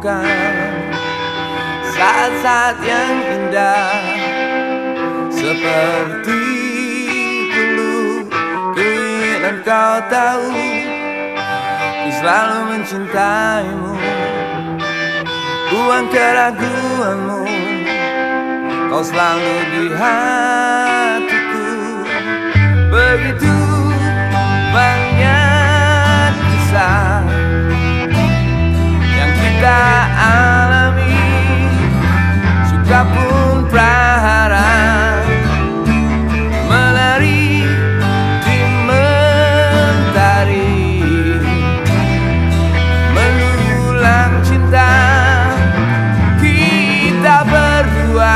menemukan saat-saat yang indah seperti dulu. Keinginan kau tahu, ku selalu mencintaimu. Buang keraguanmu, kau selalu di hatiku. Begitu banyak kisah yang kita alami, suka pun prahara menari di mentari, mengulang cinta kita berdua.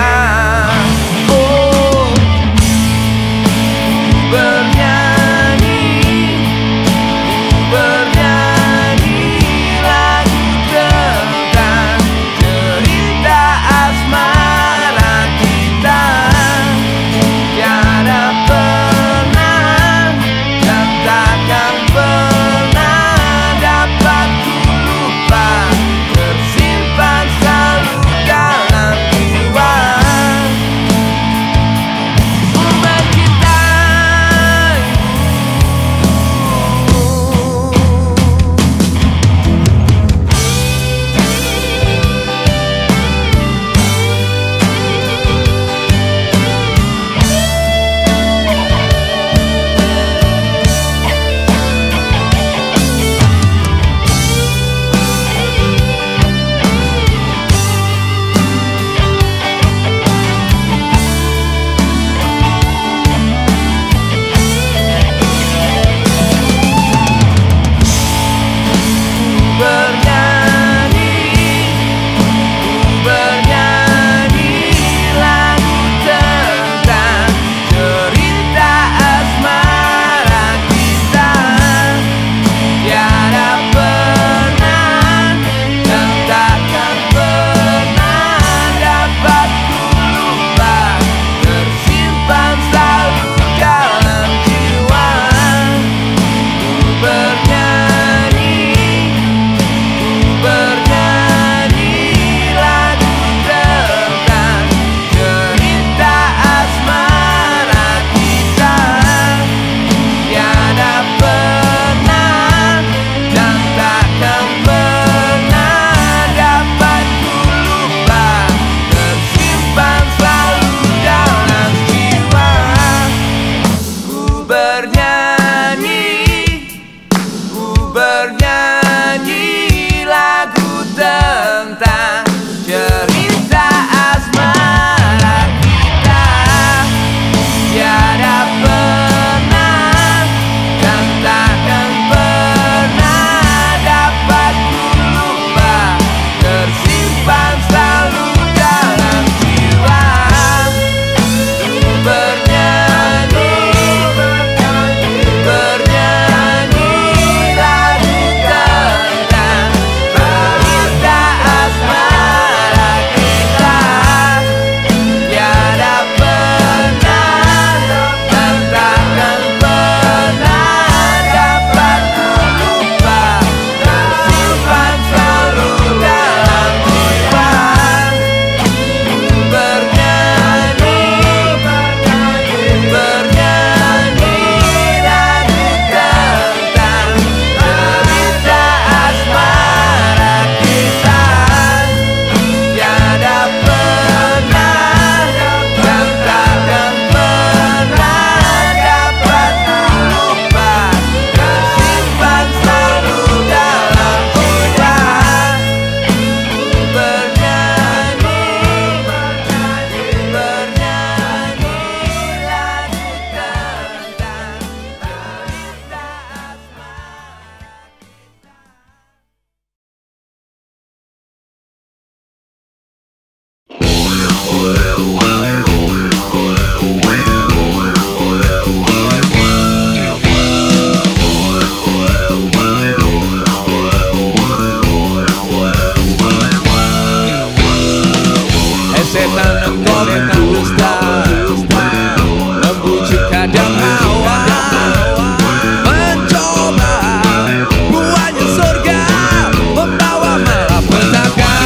Mencoba buahnya surga, membawa malapetaka.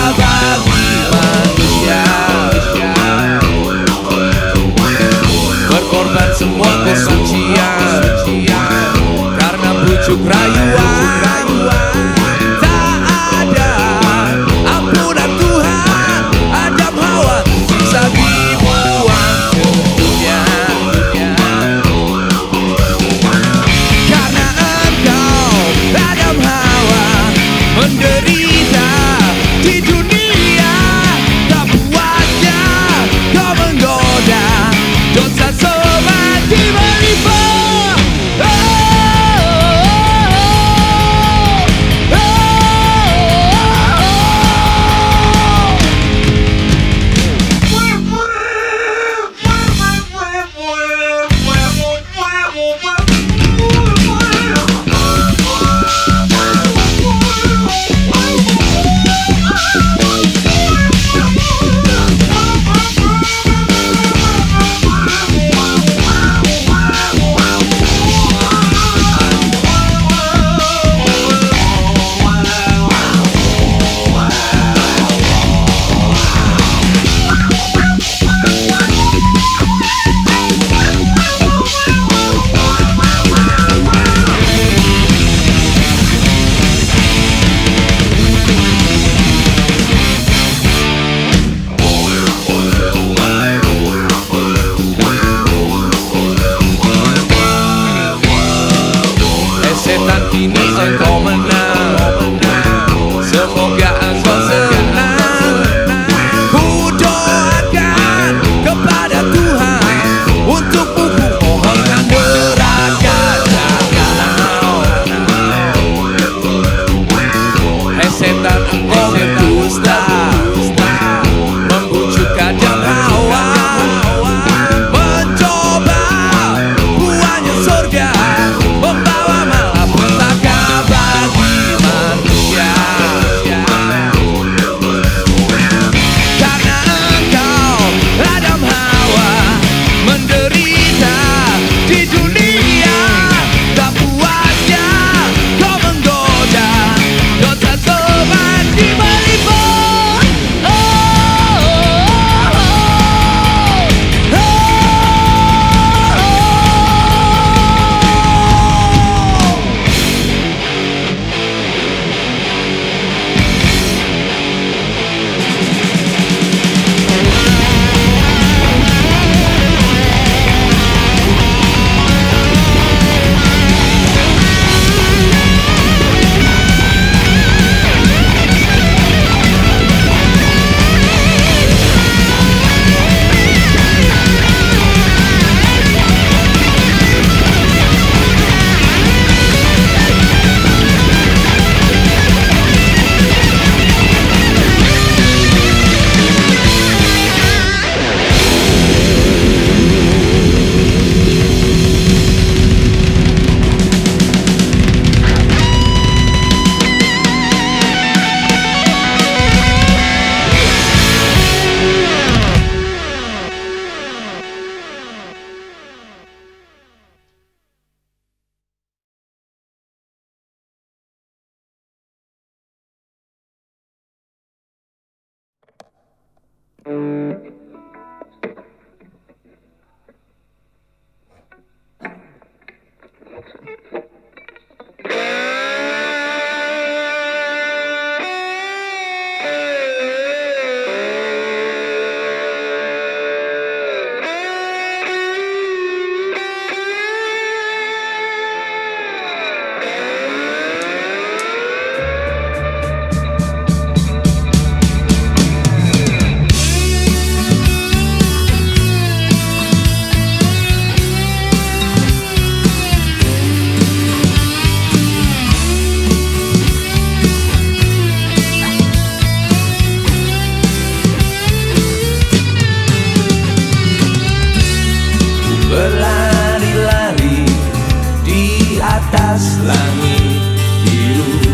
Langit biru,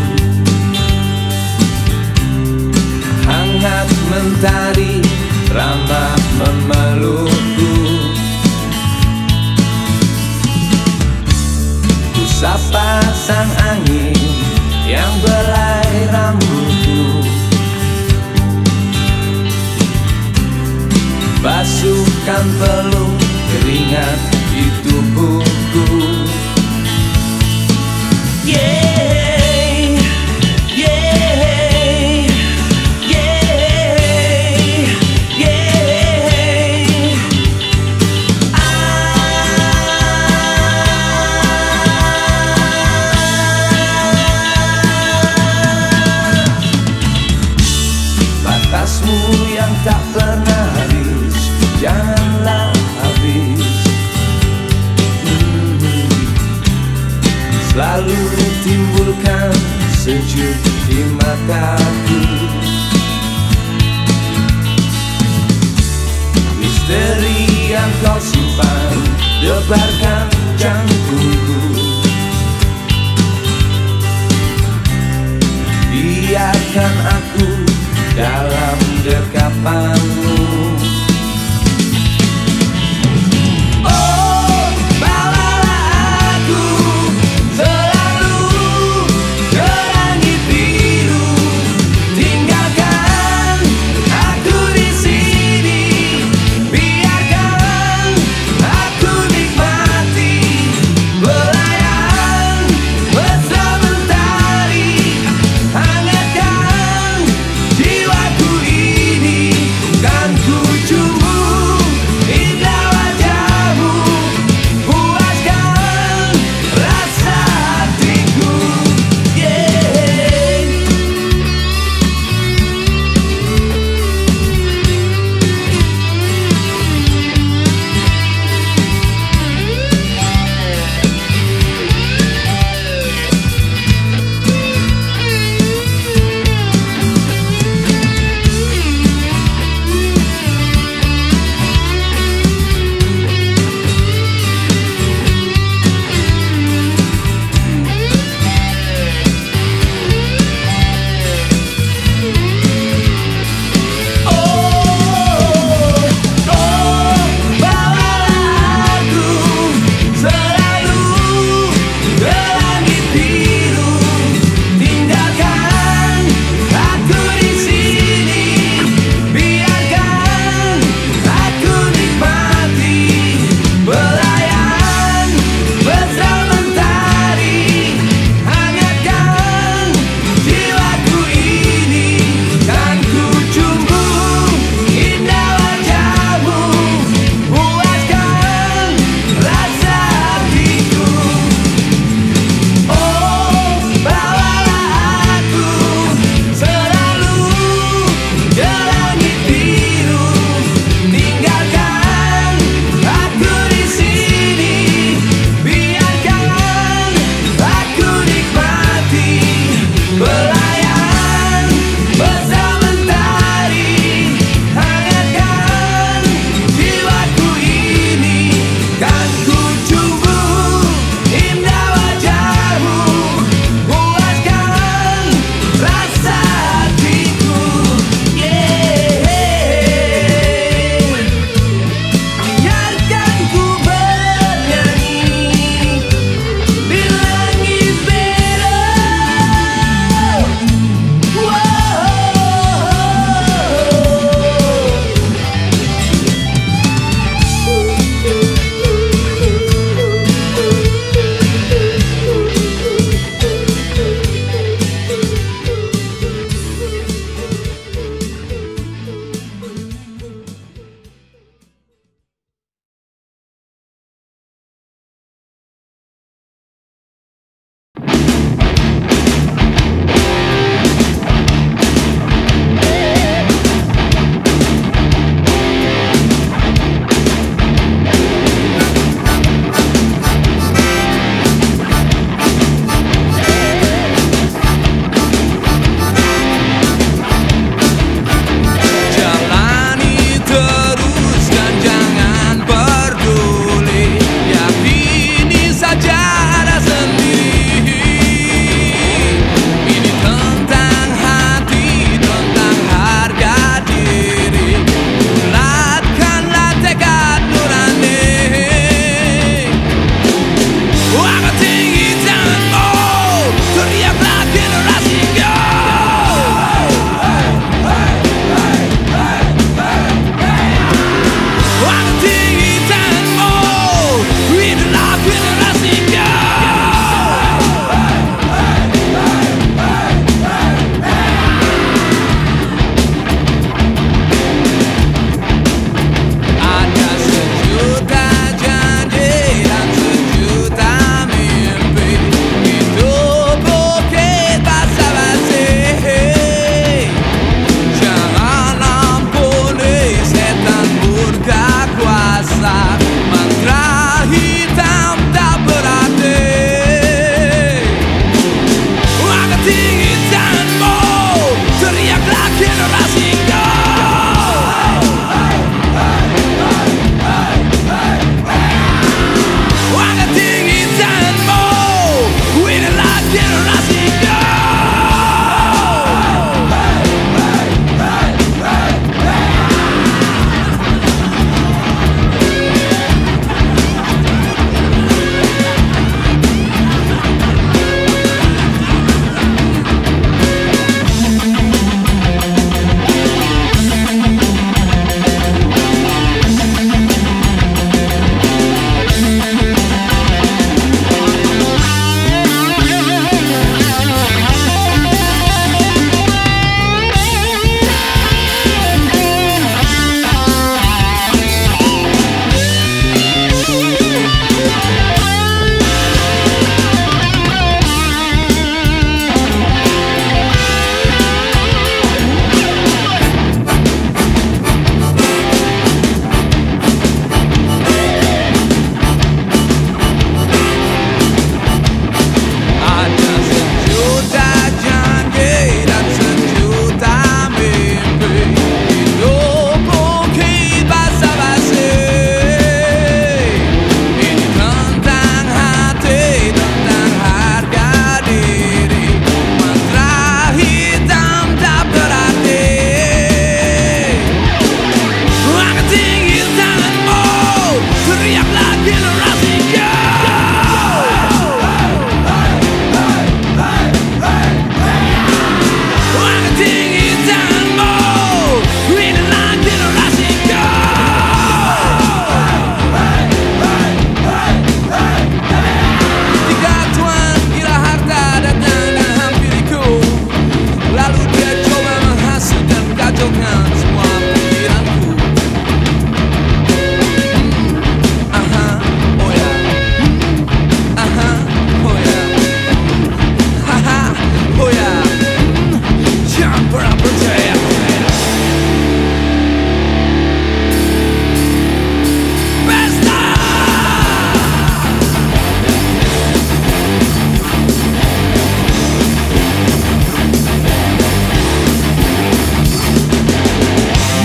hangat mentari ramah memelukku. Ku sapa sang angin yang belai rambutku, basuhkan peluk keringat di tubuhku. Batasmu yang tak pernah habis, janganlah habis. Selalu timbulkan sejuk di mataku. Misteri yang kau simpan, debarkan jantungku. Biarkan aku dalam dekapanmu. Oh, bawalah aku selalu ke langit biru. Tinggalkan aku di sini, biarkan aku nikmati belayar bersama mentari. Hangatkan jiwaku ini.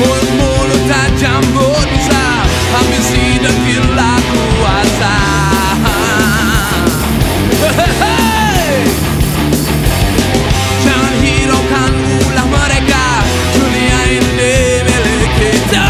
mulut-mulut tajam buta, ambisi dan gila kuasa. Jangan hiraukan ulah mereka, dunia ini milik kita.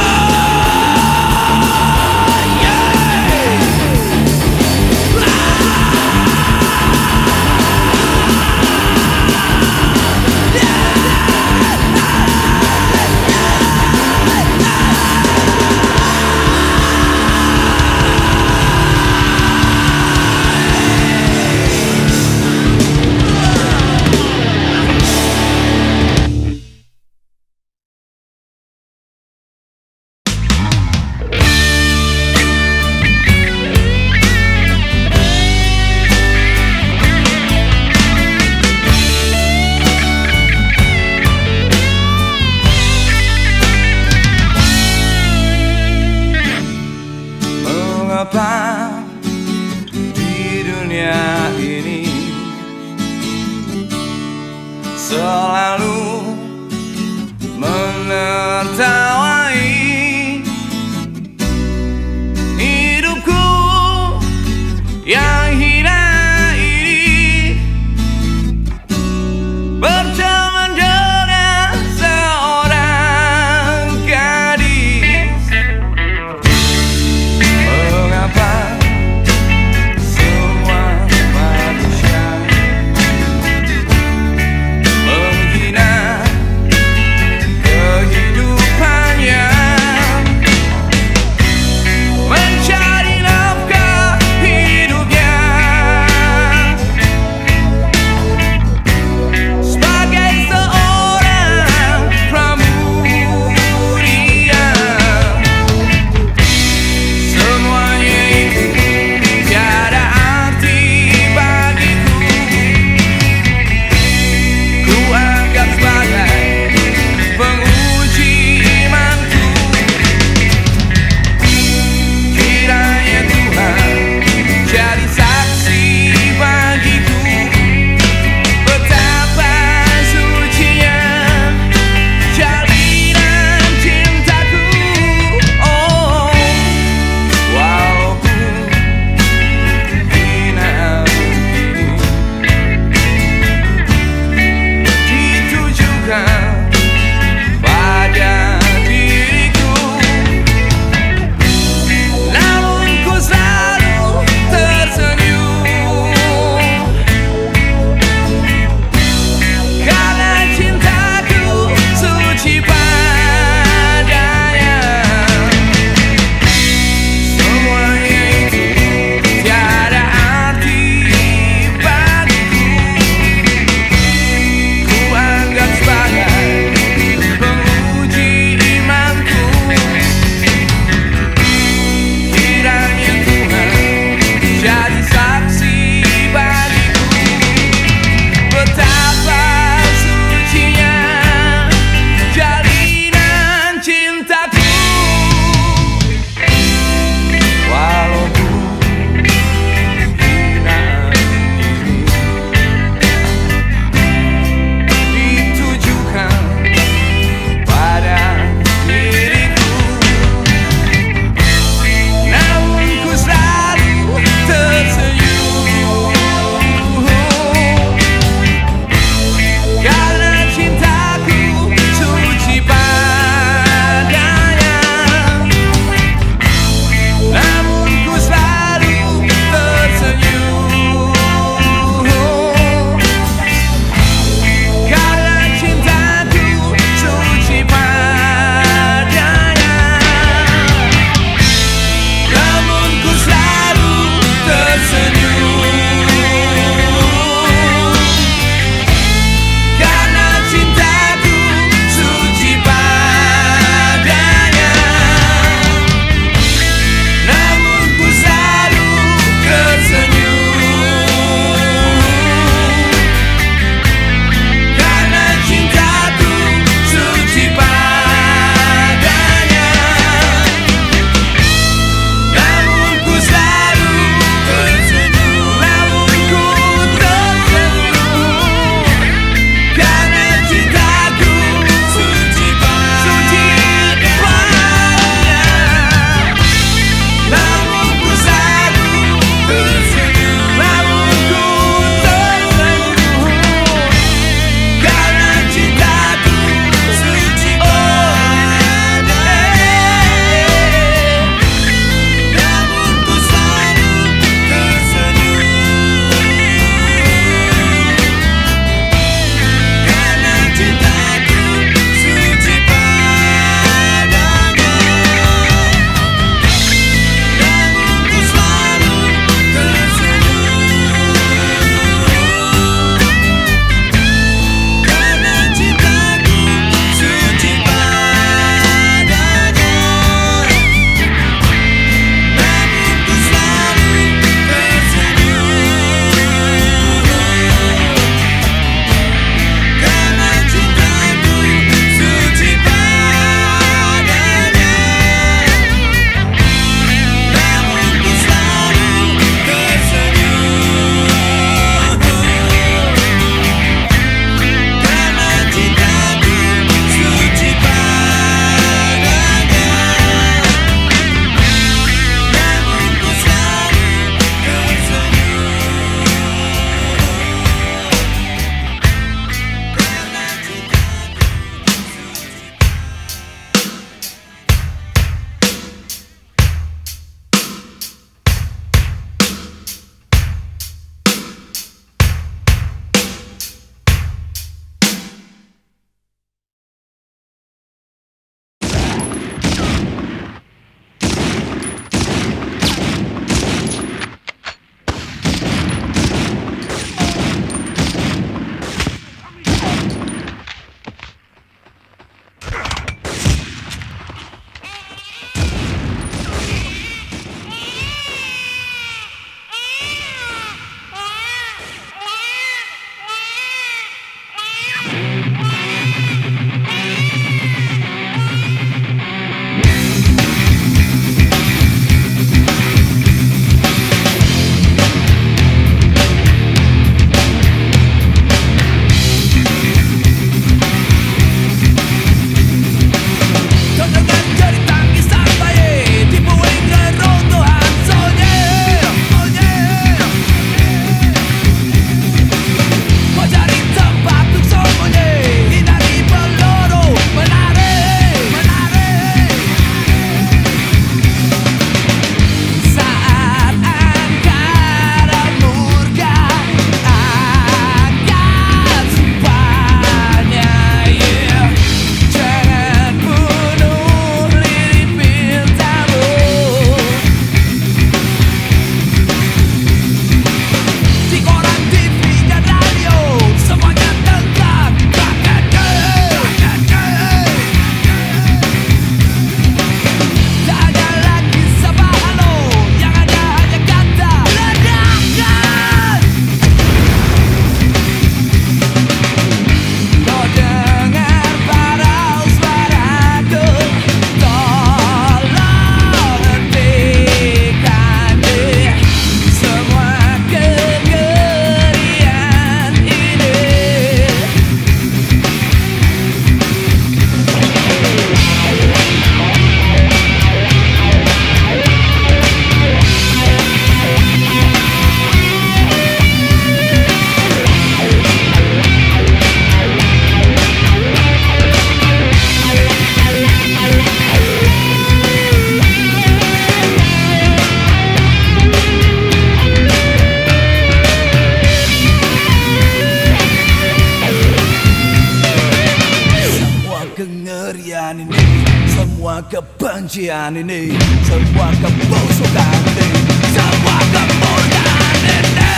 semua kebencian ini, semua kebusukan ini, semua kemuliaan ini.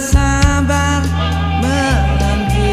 Sabar menanti.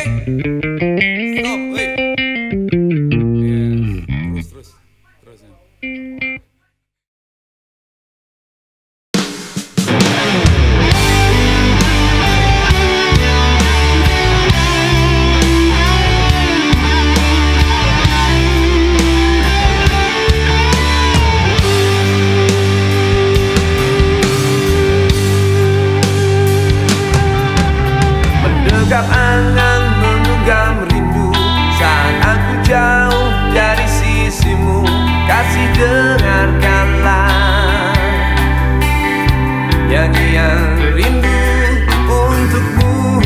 Stop, wait. Yes. Terus ya. Menegap angan menunggam rindu saat aku jauh dari sisimu. Kasih, dengarkanlah nyanyian rindu untukmu.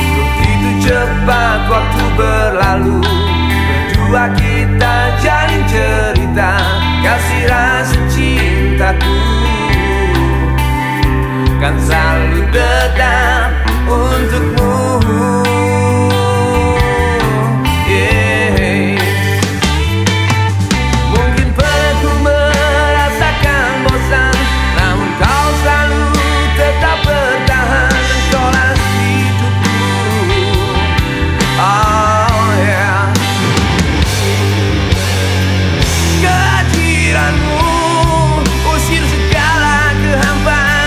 Begitu cepat waktu berlalu, berdua kita jalin cerita kasih rasa cintaku. Kan selalu tetap untukmu. Yeah. Mungkin aku merasakan bosan, namun kau selalu tetap bertahan. Kau lah hidupku. Oh yeah. Kehadiranmu usir segala kehampaan.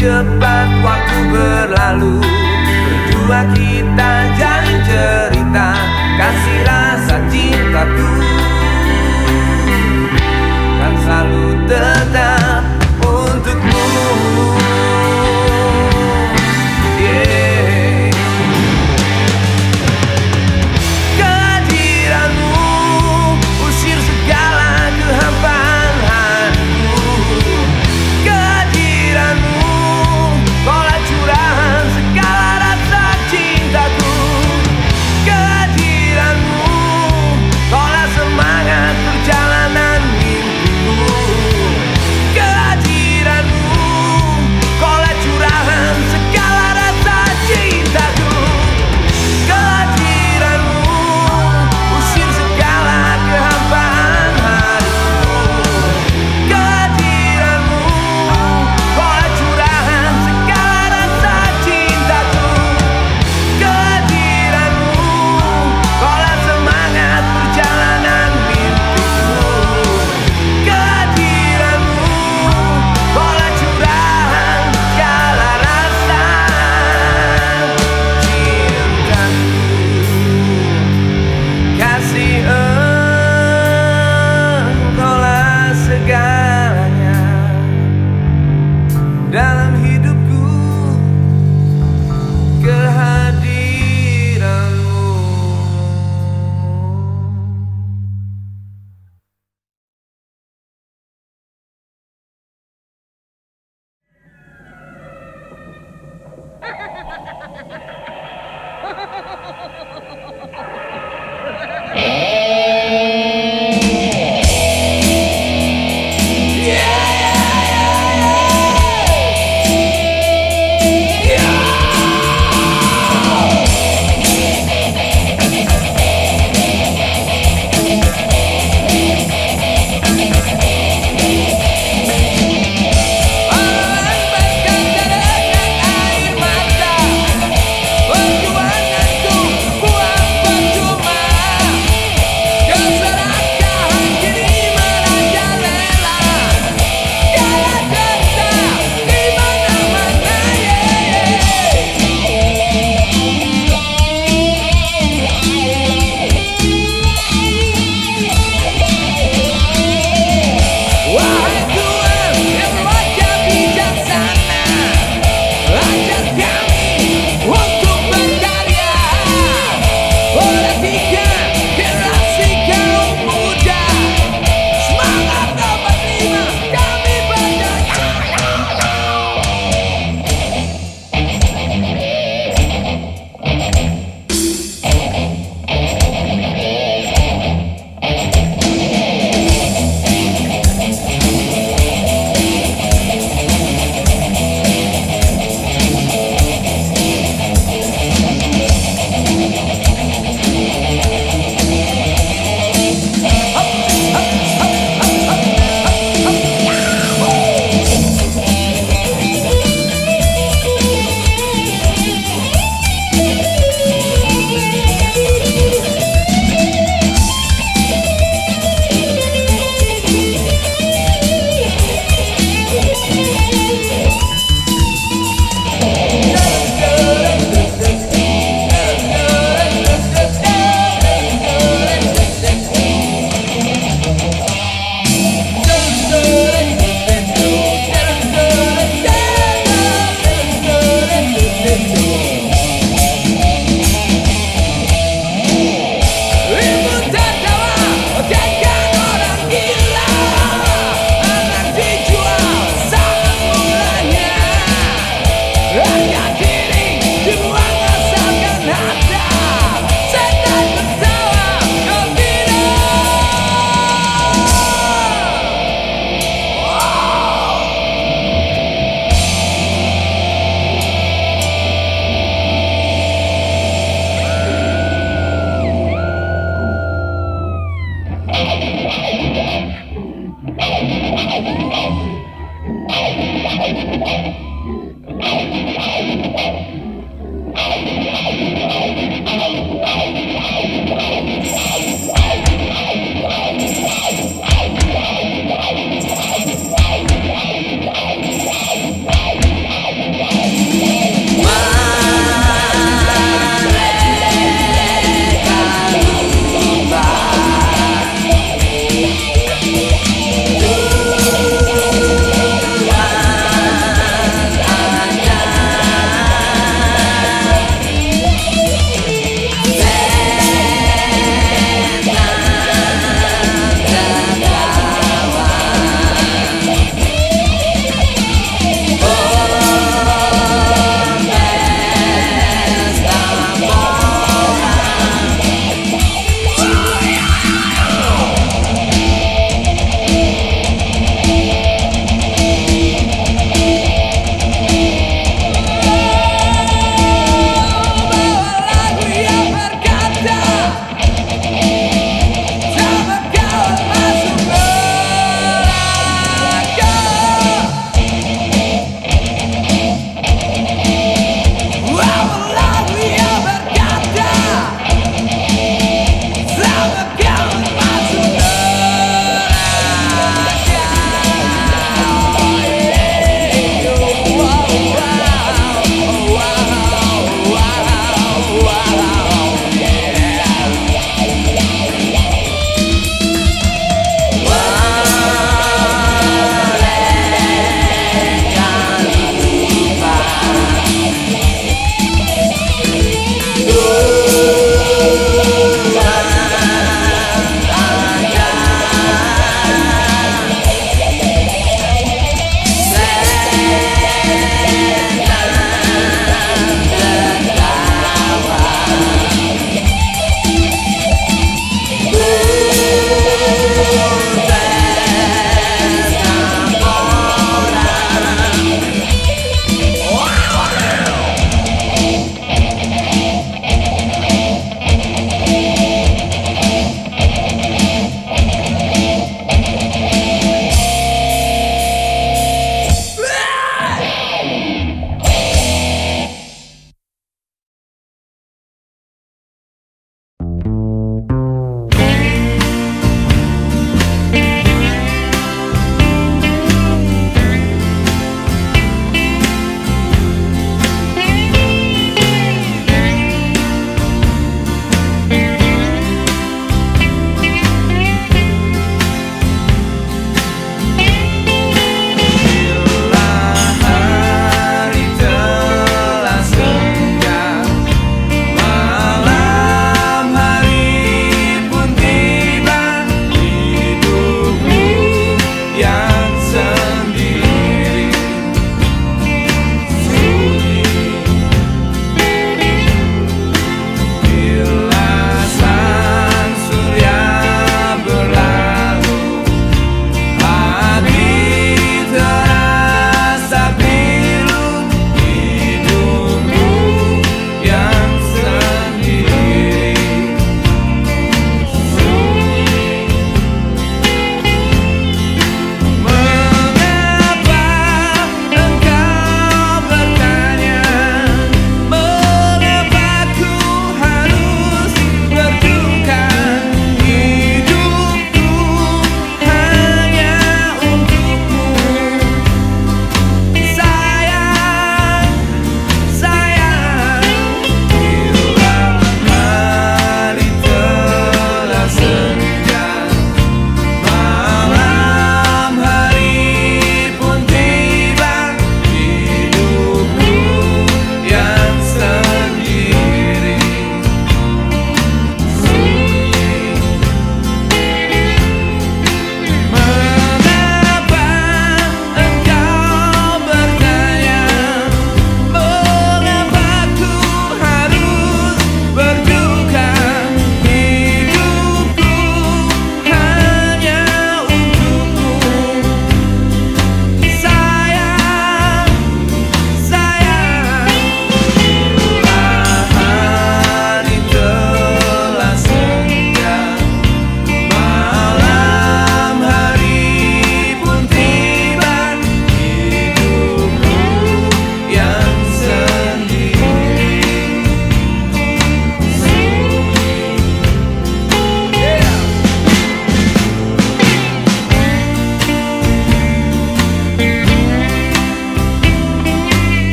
Cepat waktu berlalu, berdua kita jalin cerita kasih rasa cintaku. Kan selalu tetap untukmu. Yeah. Kehadiranmu usir segala kehampaan.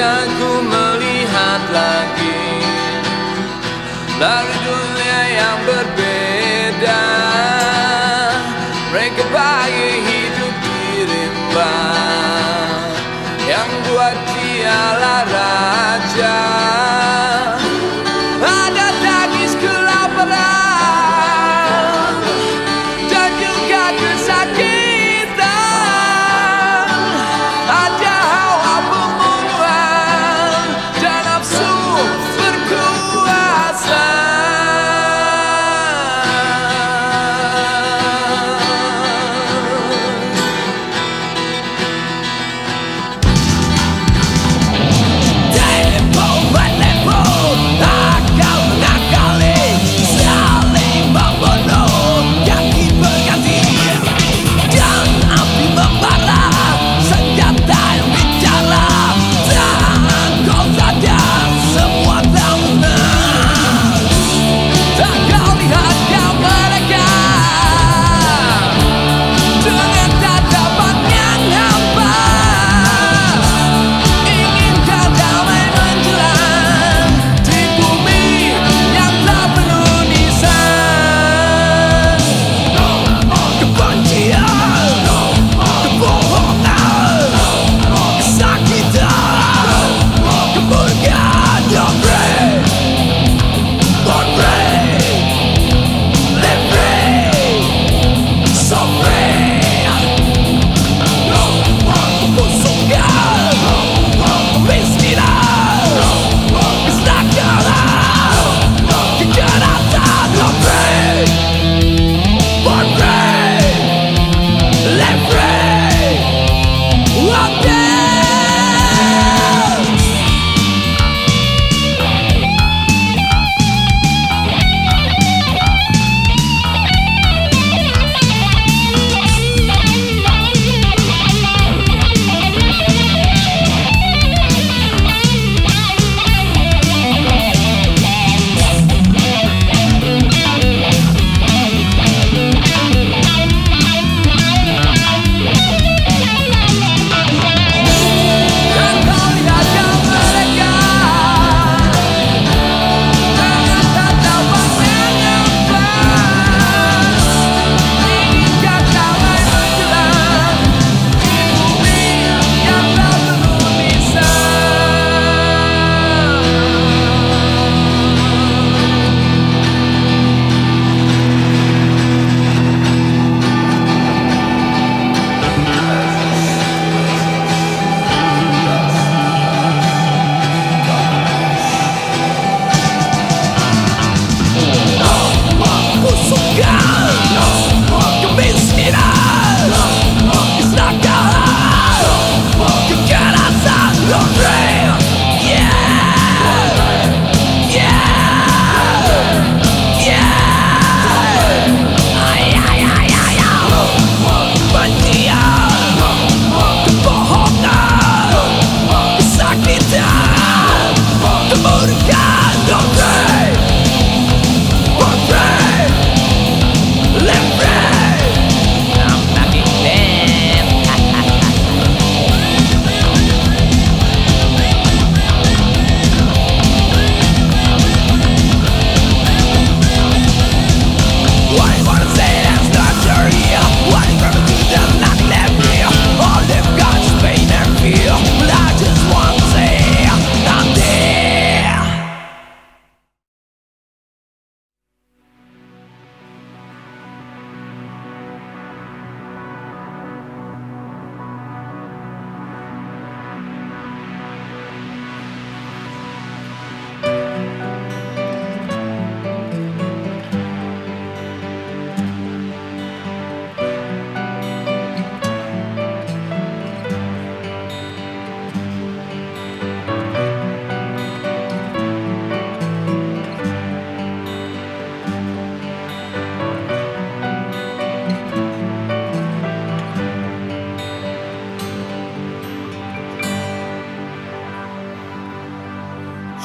akan ku melihat lagi dari dunia yang berbeda. Mereka bagi hidup dirimba yang buat dialah raja. Ada tangis kelaparan dan juga kesakitan. Ada hawa pembunuhan dan nafsu berkuasa.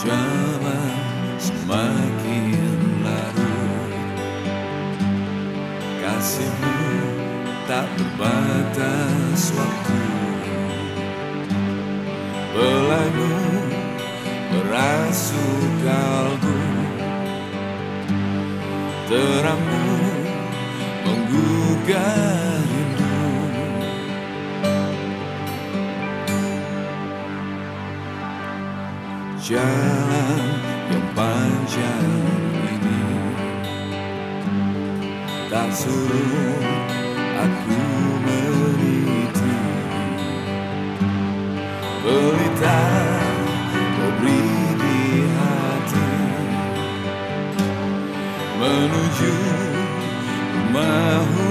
Zaman semakin larut, kasihmu tak berbatas waktu. belaimu merasuk kalbu, terangmu menggugah rindu. Jalan yang panjang ini tak suruh aku meniti. Pelita kau beri di hati, menuju rumahmu.